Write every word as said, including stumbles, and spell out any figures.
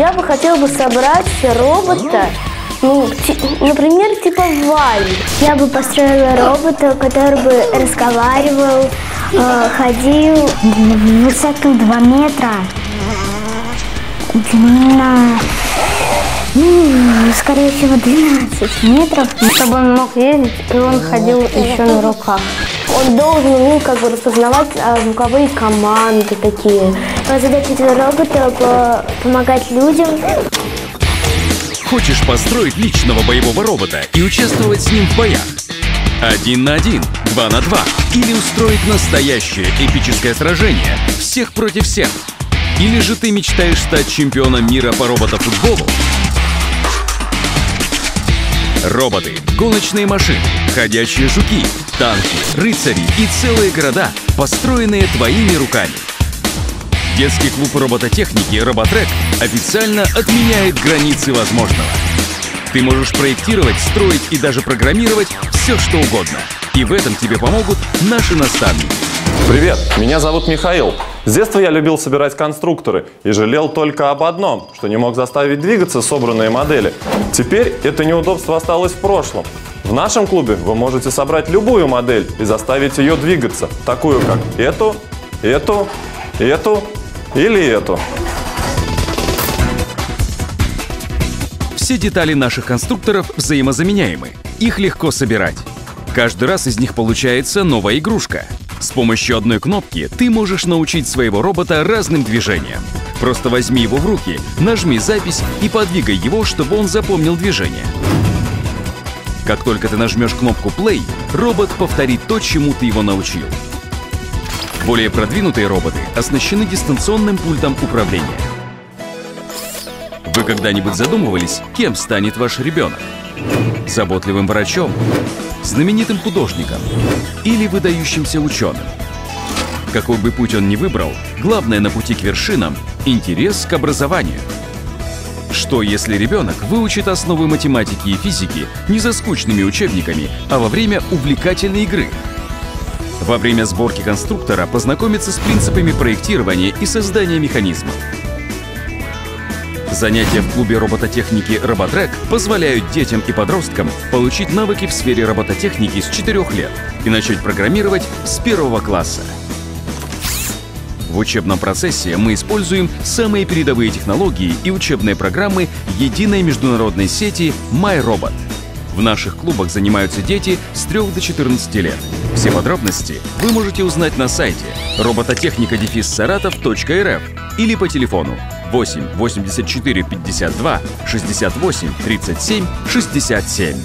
Я бы хотела бы собрать робота, ну, например, типа Валли. Я бы построила робота, который бы разговаривал, э, ходил. Высоту два метра. Длина, ну, скорее всего, двенадцать метров. Чтобы он мог ездить, и он ходил еще на руках. Он должен уметь как бы распознавать а, звуковые команды такие. Задача этого робота по помогать людям. Хочешь построить личного боевого робота и участвовать с ним в боях? Один на один, два на два. Или устроить настоящее эпическое сражение всех против всех? Или же ты мечтаешь стать чемпионом мира по роботофутболу? Роботы, гоночные машины, ходячие жуки, танки, рыцари и целые города, построенные твоими руками. Детский клуб робототехники «Роботрек» официально отменяет границы возможного. Ты можешь проектировать, строить и даже программировать все, что угодно. И в этом тебе помогут наши наставники. Привет, меня зовут Михаил. С детства я любил собирать конструкторы и жалел только об одном, что не мог заставить двигаться собранные модели. Теперь это неудобство осталось в прошлом. В нашем клубе вы можете собрать любую модель и заставить ее двигаться, такую как эту, эту, эту или эту. Все детали наших конструкторов взаимозаменяемы, их легко собирать. Каждый раз из них получается новая игрушка. С помощью одной кнопки ты можешь научить своего робота разным движениям. Просто возьми его в руки, нажми запись и подвигай его, чтобы он запомнил движение. Как только ты нажмешь кнопку «Play», робот повторит то, чему ты его научил. Более продвинутые роботы оснащены дистанционным пультом управления. Вы когда-нибудь задумывались, кем станет ваш ребенок? Заботливым врачом? Знаменитым художником или выдающимся ученым? Какой бы путь он ни выбрал, главное на пути к вершинам – интерес к образованию. Что, если ребенок выучит основы математики и физики не за скучными учебниками, а во время увлекательной игры? Во время сборки конструктора познакомится с принципами проектирования и создания механизмов. Занятия в клубе робототехники «Роботрек» позволяют детям и подросткам получить навыки в сфере робототехники с четырёх лет и начать программировать с первого класса. В учебном процессе мы используем самые передовые технологии и учебные программы единой международной сети MyRobot. В наших клубах занимаются дети с трёх до четырнадцати лет. Все подробности вы можете узнать на сайте робототехника дефис саратов точка рф или по телефону восемь восемьдесят четыре пятьдесят два шестьдесят восемь тридцать семь шестьдесят семь.